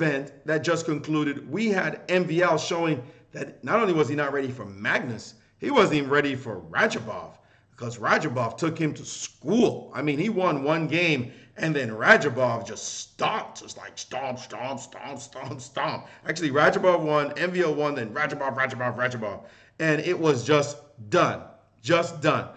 event that just concluded, we had MVL showing that not only was he not ready for Magnus, he wasn't even ready for Radjabov, because Radjabov took him to school. I mean, he won one game, and then Radjabov just stomped. Just like stomp, stomp, stomp, stomp, stomp. Actually, Radjabov won, MVL won, then Radjabov, Radjabov, Radjabov. And it was just done. Just done.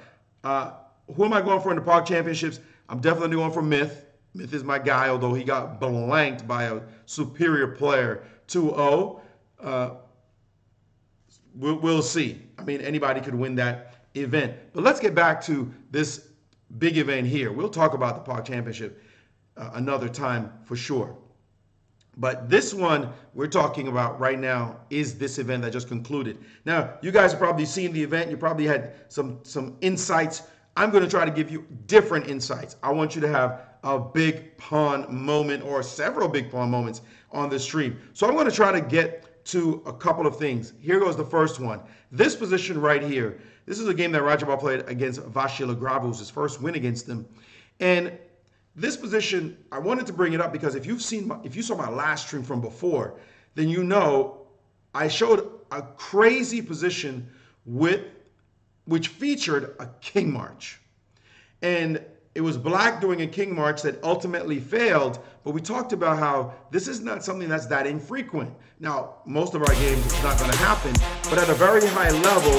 Who am I going for in the Pog Championships? I'm definitely going for Myth. Myth is my guy, although he got blanked by a superior player 2-0. We'll see. I mean, anybody could win that event. But let's get back to this big event here. We'll talk about the Pog Championship another time for sure. But this one we're talking about right now is this event that just concluded. Now, you guys have probably seen the event. You probably had some insights. I'm going to try to give you different insights. I want you to have a big pawn moment or several big pawn moments on the stream. So I'm going to try to get to a couple of things. Here goes the first one. This position right here, this is a game that Radjabov played against Vachier-Lagrave, was his first win against him. And this position, I wanted to bring it up because if you saw my last stream from before, then you know I showed a crazy position which featured a king march. And it was black doing a king march that ultimately failed, but we talked about how this is not something that's that infrequent. Now, most of our games, it's not gonna happen, but at a very high level,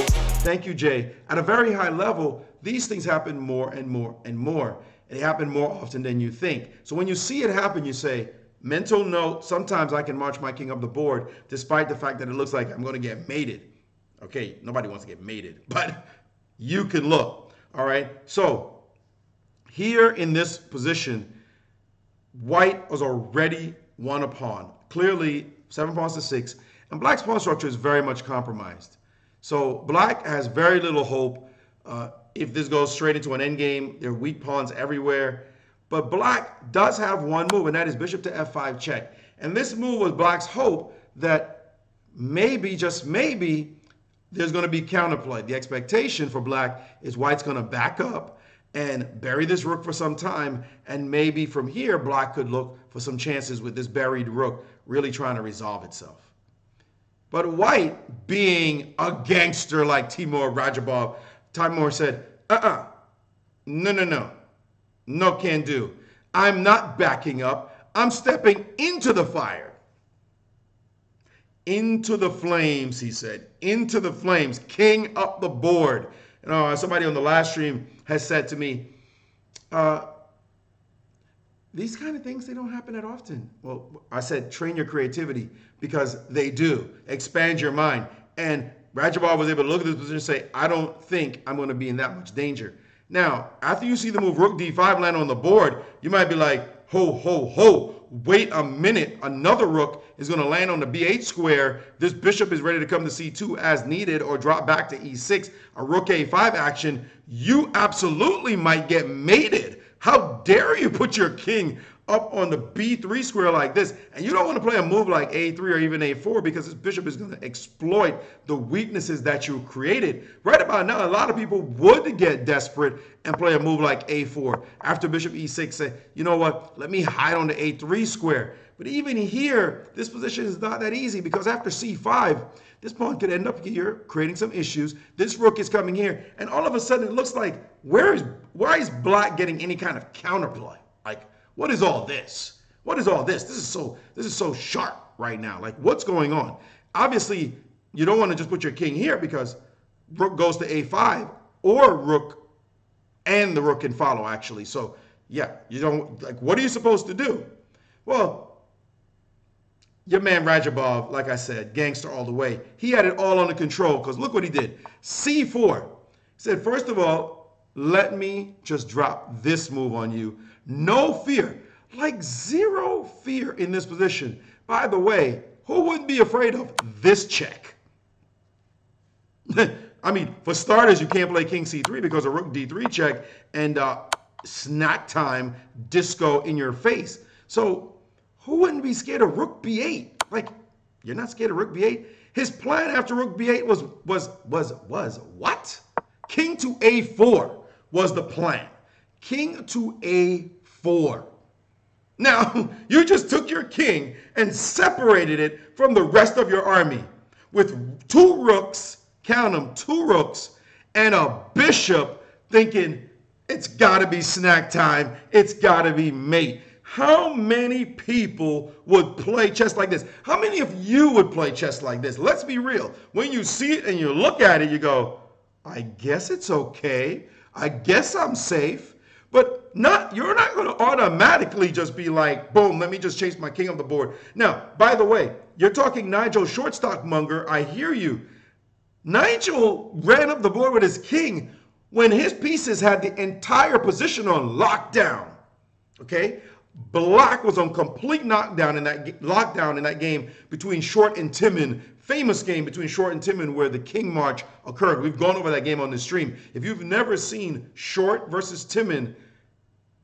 thank you, Jay, at a very high level, these things happen more and more and more. They happen more often than you think. So when you see it happen, you say, mental note, sometimes I can march my king up the board, despite the fact that it looks like I'm gonna get mated. Okay, nobody wants to get mated, but you can look, all right? So, here in this position, white has already won a pawn. Clearly, 7 pawns to 6. And black's pawn structure is very much compromised. So black has very little hope. If this goes straight into an endgame, there are weak pawns everywhere. But black does have one move, and that is bishop to f5 check. And this move was black's hope that maybe, just maybe, there's going to be counterplay. The expectation for black is white's going to back up and bury this rook for some time, and maybe from here, black could look for some chances with this buried rook really trying to resolve itself. But white, being a gangster like Timur Radjabov, Timur said, no, can do. I'm not backing up, I'm stepping into the fire. Into the flames, he said, into the flames, king up the board. You know, somebody on the last stream has said to me, these kind of things, they don't happen that often. Well, I said, train your creativity, because they do. Expand your mind. And Radjabov was able to look at this position and say, I don't think I'm going to be in that much danger. Now, after you see the move rook d5 land on the board, you might be like, ho, ho, ho, wait a minute. Another rook is going to land on the b8 square. This bishop is ready to come to c2 as needed or drop back to e6, a rook a5 action. You absolutely might get mated. How dare you put your king up on the b3 square like this? And you don't want to play a move like a3 or even a4, because this bishop is going to exploit the weaknesses that you created. Right about now, a lot of people would get desperate and play a move like a4. After bishop e6, say, you know what, let me hide on the a3 square. But even here, this position is not that easy, because after c5, this pawn could end up here creating some issues. This rook is coming here, and all of a sudden it looks like, why is black getting any kind of counterplay? Like, what is all this? What is all this? This is so sharp right now. Like, what's going on? Obviously, you don't want to just put your king here, because rook goes to a5, or rook, and the rook can follow, actually. So, yeah, you don't, like, what are you supposed to do? Well, your man Radjabov, like I said, gangster all the way. He had it all under control, because look what he did. C4. He said, first of all, let me just drop this move on you. No fear. Like, zero fear in this position. By the way, who wouldn't be afraid of this check? I mean, for starters, you can't play king c3, because a rook d3 check and snack time disco in your face. So, who wouldn't be scared of rook b8? Like, you're not scared of rook b8? His plan after rook b8 was what? King to a4 was the plan. King to a4. Now, you just took your king and separated it from the rest of your army with two rooks, count them, two rooks, and a bishop thinking, it's got to be snack time. It's got to be mate. How many people would play chess like this? How many of you would play chess like this? Let's be real. When you see it and you look at it, you go, I guess it's okay. I guess I'm safe. But you're not going to automatically just be like, boom, let me just chase my king off the board. Now, by the way, you're talking Nigel Short, Stockmonger. I hear you. Nigel ran up the board with his king when his pieces had the entire position on lockdown. Okay? Black was on complete knockdown in that lockdown in that game between Short and Timman. Famous game between Short and Timman where the king march occurred. We've gone over that game on the stream. If you've never seen Short versus Timman,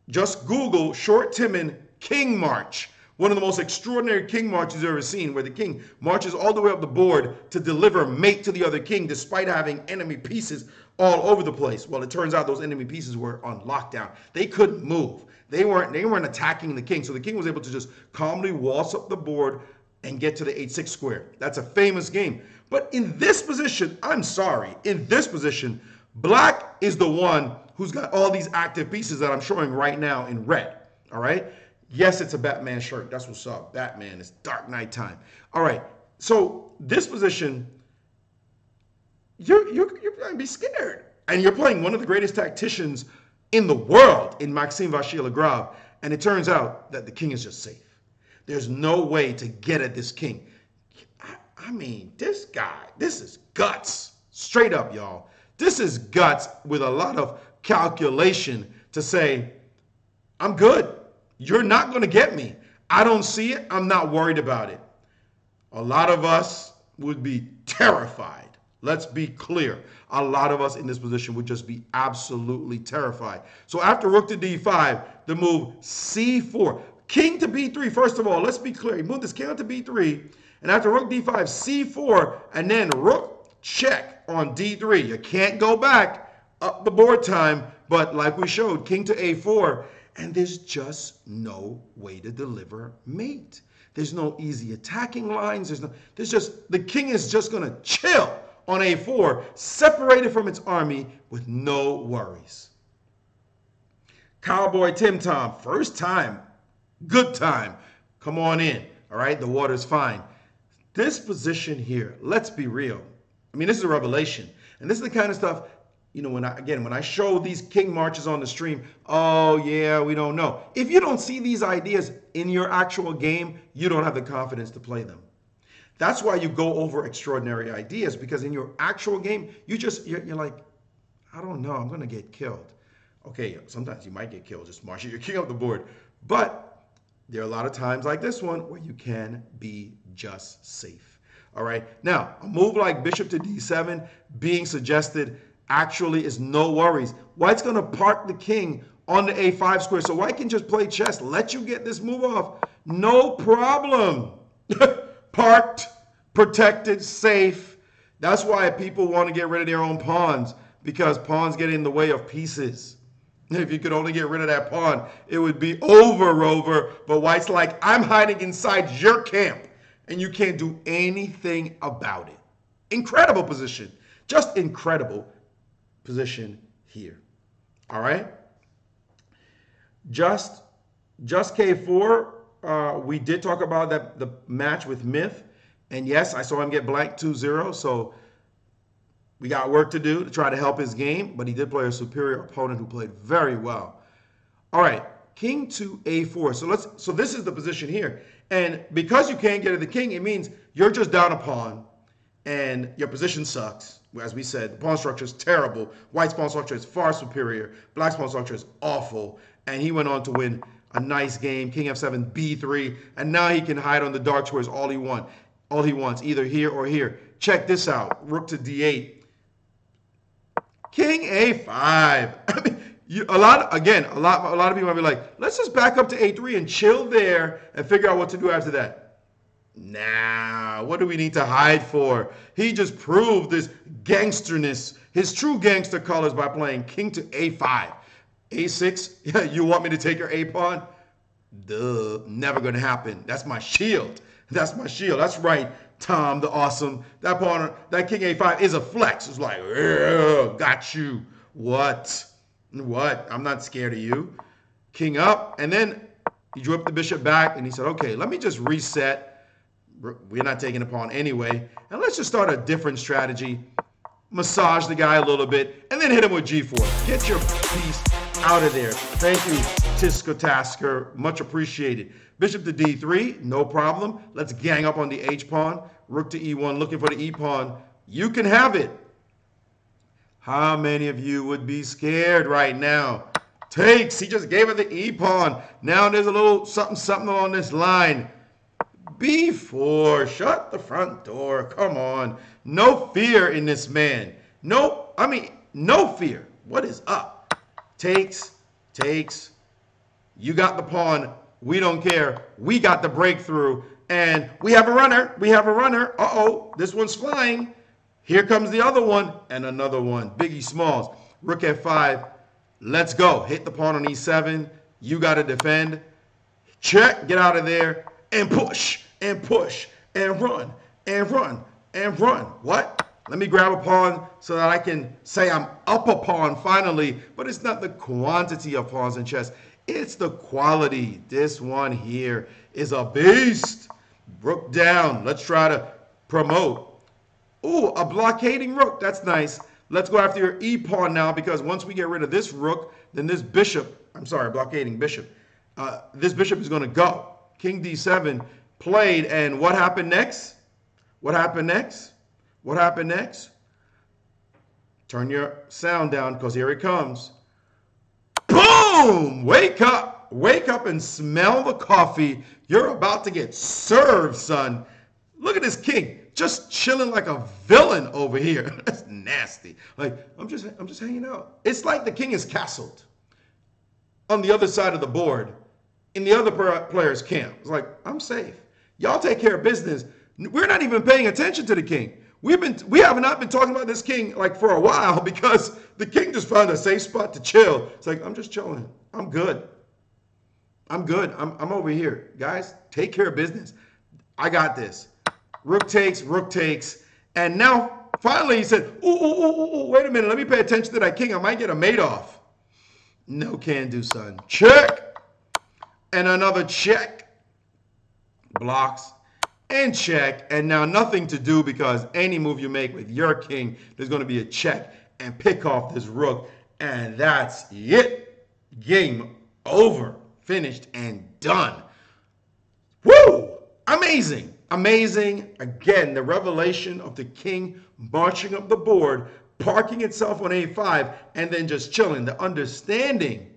just Google Short Timman king march. One of the most extraordinary king marches you've ever seen, where the king marches all the way up the board to deliver mate to the other king despite having enemy pieces all over the place. Well, it turns out those enemy pieces were on lockdown. They couldn't move. They weren't attacking the king. So the king was able to just calmly waltz up the board and get to the 8-6 square. That's a famous game. But in this position, I'm sorry, in this position, Black is the one who's got all these active pieces that I'm showing right now in red. All right? Yes, it's a Batman shirt. That's what's up. Batman. It's dark night time. All right. So this position, you're going to be scared. And you're playing one of the greatest tacticians in the world in Maxime Vachier-Lagrave. And it turns out that the king is just safe. There's no way to get at this king. I mean, this guy, this is guts. Straight up, y'all. This is guts with a lot of calculation to say, I'm good. You're not going to get me. I don't see it. I'm not worried about it. A lot of us would be terrified. Let's be clear. A lot of us in this position would just be absolutely terrified. So after rook to d5, the move c4. King to b3, first of all, let's be clear. He moved his king to b3, and after rook d5, c4, and then rook check on d3. You can't go back up the board time, but like we showed, king to a4, and there's just no way to deliver mate. There's no easy attacking lines. The king is just going to chill on a4, separated from its army with no worries. Cowboy Tim Tom, first time, good time. Come on in, all right? The water's fine. This position here, let's be real. I mean, this is a revelation. And this is the kind of stuff, you know, when I show these king marches on the stream, oh yeah, we don't know. If you don't see these ideas in your actual game, you don't have the confidence to play them. That's why you go over extraordinary ideas, because in your actual game, you're like, I don't know, I'm gonna get killed. Okay, sometimes you might get killed just marching your king off the board, but there are a lot of times like this one where you can be just safe. All right, now a move like bishop to d7 being suggested actually is no worries. White's gonna park the king on the a5 square, so White can just play chess, let you get this move off, no problem. Parked, protected, safe. That's why people want to get rid of their own pawns, because pawns get in the way of pieces. If you could only get rid of that pawn, it would be over, Rover. But White's like, I'm hiding inside your camp, and you can't do anything about it. Incredible position. Just incredible position here. All right? Just K4, we did talk about that, the match with Myth. And yes, I saw him get blanked 2-0. So we got work to do to try to help his game. But he did play a superior opponent who played very well. All right, king to a4. So this is the position here. And because you can't get at the king, it means you're just down a pawn. And your position sucks. As we said, the pawn structure is terrible. White's pawn structure is far superior. Black's pawn structure is awful. And he went on to win a nice game, king f7, b3, and now he can hide on the dark squares all he wants, either here or here. Check this out, rook to d8, king a5. I mean, a lot of people might be like, let's just back up to a3 and chill there and figure out what to do after that. Nah, what do we need to hide for? He just proved his gangsterness, his true gangster colors by playing king to a5. A6, yeah, you want me to take your A pawn? Duh, never gonna happen. That's my shield. That's my shield. That's right, Tom the Awesome. That partner, that King A5 is a flex. It's like, got you. What? What? I'm not scared of you. King up, and then he drew up the bishop back, and he said, okay, let me just reset. We're not taking the pawn anyway, and let's just start a different strategy. Massage the guy a little bit, and then hit him with G4. Get your piece out of there. Thank you, Tisco Tasker. Much appreciated. Bishop to D3, no problem. Let's gang up on the H pawn. Rook to E1, looking for the E pawn. You can have it. How many of you would be scared right now? Takes. He just gave her the E pawn. Now there's a little something something on this line. B4. Shut the front door. Come on. No fear in this man. No, I mean, no fear. What is up? Takes. Takes. You got the pawn. We don't care. We got the breakthrough. And we have a runner. We have a runner. Uh-oh. This one's flying. Here comes the other one and another one. Biggie Smalls. Rook F5. Let's go. Hit the pawn on E7. You got to defend. Check. Get out of there. And push. And push. And run. And run. And run. What? Let me grab a pawn so that I can say I'm up a pawn finally. But it's not the quantity of pawns in chess. It's the quality. This one here is a beast. Rook down. Let's try to promote. Ooh, a blockading rook. That's nice. Let's go after your e-pawn now, because once we get rid of this rook, then this bishop, I'm sorry, blockading bishop, this bishop is going to go. King d7 played, and what happened next? What happened next? What happened next? Turn your sound down, because here it comes. Boom! Wake up! Wake up and smell the coffee. You're about to get served, son. Look at this king. Just chilling like a villain over here. That's nasty. Like, I'm just hanging out. It's like the king is castled on the other side of the board in the other player's camp. It's like, I'm safe. Y'all take care of business. We're not even paying attention to the king. We have not been talking about this king like for a while, because the king just found a safe spot to chill. It's like, I'm just chilling. I'm good. I'm good. I'm over here. Guys, take care of business. I got this. Rook takes, and now finally he said, ooh, wait a minute, let me pay attention to that king. I might get a mate off. No can do, son. Check, and another check. Blocks, and check, and now nothing to do, because any move you make with your king, there's going to be a check, and pick off this rook, and that's it. Game over. Finished and done. Woo! Amazing. Amazing. Again, the revelation of the king marching up the board, parking itself on A5, and then just chilling. The understanding.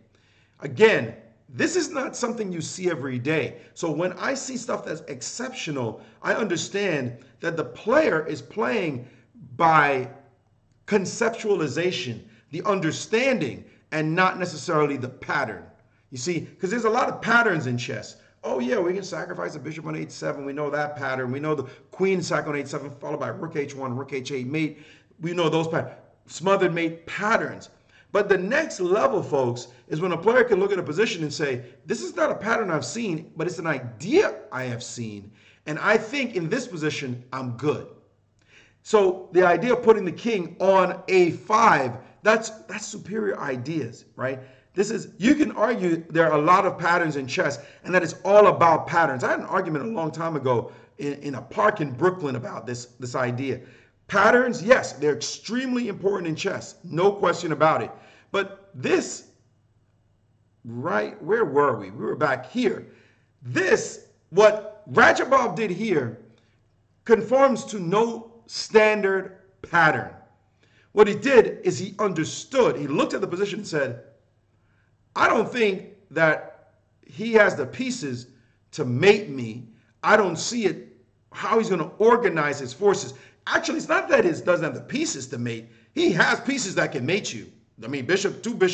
Again, this is not something you see every day. So when I see stuff that's exceptional, I understand that the player is playing by conceptualization, the understanding, and not necessarily the pattern. You see, because there's a lot of patterns in chess. Oh, yeah, we can sacrifice a bishop on H7. We know that pattern. We know the queen sac on H7, followed by rook H1, rook H8 mate. We know those patterns. Smothered mate patterns. But the next level, folks, is when a player can look at a position and say, this is not a pattern I've seen, but it's an idea I have seen. And I think in this position, I'm good. So the idea of putting the king on A5, that's superior ideas, right? This is, you can argue there are a lot of patterns in chess, and that it's all about patterns. I had an argument a long time ago in a park in Brooklyn about this idea. Patterns, yes, they're extremely important in chess. No question about it. But this, right, where were we? We were back here. This, what Radjabov did here, conforms to no standard pattern. What he did is he understood. He looked at the position and said, I don't think that he has the pieces to mate me. I don't see it, how he's going to organize his forces. Actually, it's not that he doesn't have the pieces to mate. He has pieces that can mate you. I mean, two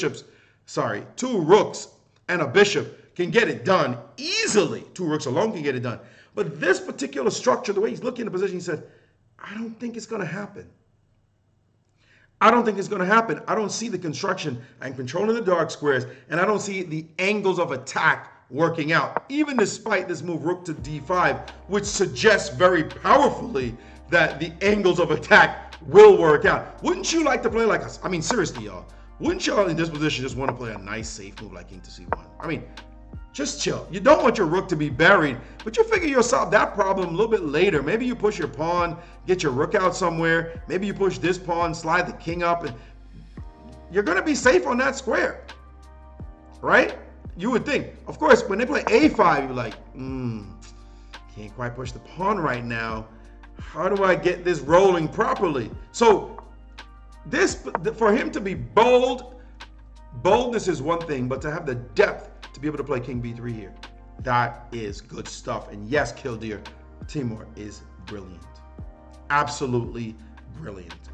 rooks and a bishop can get it done easily. Two rooks alone can get it done. But this particular structure, the way he's looking at the position, he said, I don't think it's going to happen. I don't think it's going to happen. I don't see the construction. I'm controlling the dark squares, and I don't see the angles of attack working out, even despite this move rook to d5, which suggests very powerfully that the angles of attack will work out. Wouldn't you like to play like us? I mean, seriously, y'all. Wouldn't y'all in this position just want to play a nice, safe move like king to c1? I mean, just chill. You don't want your rook to be buried, but you figure you'll solve that problem a little bit later. Maybe you push your pawn, get your rook out somewhere. Maybe you push this pawn, slide the king up, and you're going to be safe on that square, right? You would think. Of course, when they play a5, you're like, can't quite push the pawn right now. How do I get this rolling properly? So this, for him to be bold, boldness is one thing, but to have the depth to be able to play king b3 here, that is good stuff. And yes, Killdeer, Timur is brilliant. Absolutely brilliant.